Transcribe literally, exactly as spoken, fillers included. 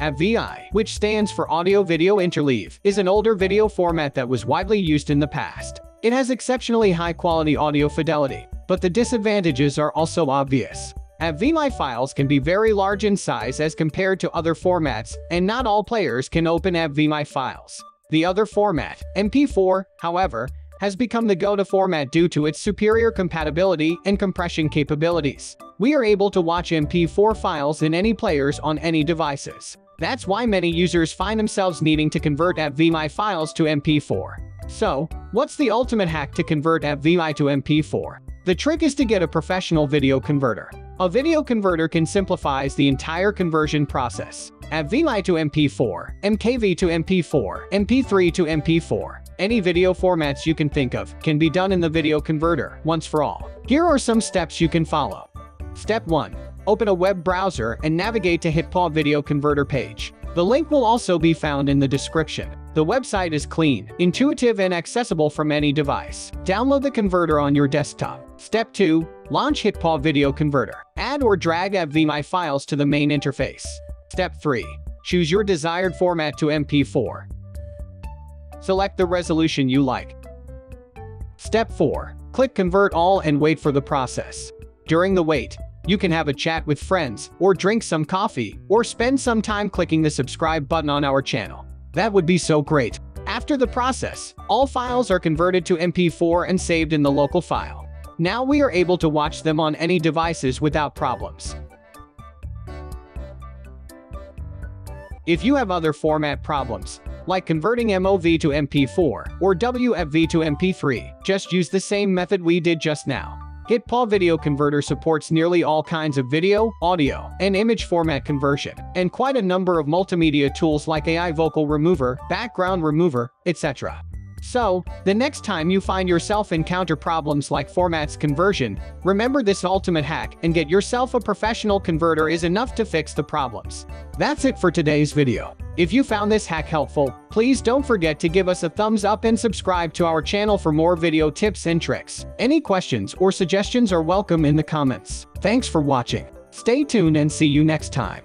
A V I, which stands for Audio Video Interleave, is an older video format that was widely used in the past. It has exceptionally high-quality audio fidelity, but the disadvantages are also obvious. A V I files can be very large in size as compared to other formats, and not all players can open A V I files. The other format, M P four, however, has become the go-to format due to its superior compatibility and compression capabilities. We are able to watch M P four files in any players on any devices. That's why many users find themselves needing to convert A V I files to M P four. So, what's the ultimate hack to convert A V I to M P four? The trick is to get a professional video converter. A video converter can simplify the entire conversion process. A V I to M P four, M K V to M P four, M P three to M P four. Any video formats you can think of can be done in the video converter once for all. Here are some steps you can follow. Step one. Open a web browser and navigate to HitPaw Video Converter page. The link will also be found in the description. The website is clean, intuitive, and accessible from any device. Download the converter on your desktop. Step two. Launch HitPaw Video Converter. Add or drag A V I files to the main interface. Step three. Choose your desired format to M P four. Select the resolution you like. Step four. Click Convert All and wait for the process. During the wait, you can have a chat with friends, or drink some coffee, or spend some time clicking the subscribe button on our channel. That would be so great. After the process, all files are converted to M P four and saved in the local file. Now we are able to watch them on any devices without problems. If you have other format problems, like converting M O V to M P four or W M V to M P three, just use the same method we did just now. HitPaw Video Converter supports nearly all kinds of video, audio, and image format conversion, and quite a number of multimedia tools like A I vocal remover, background remover, et cetera. So, the next time you find yourself encounter problems like formats conversion, remember this ultimate hack and get yourself a professional converter is enough to fix the problems. That's it for today's video. If you found this hack helpful, please don't forget to give us a thumbs up and subscribe to our channel for more video tips and tricks. Any questions or suggestions are welcome in the comments. Thanks for watching. Stay tuned and see you next time.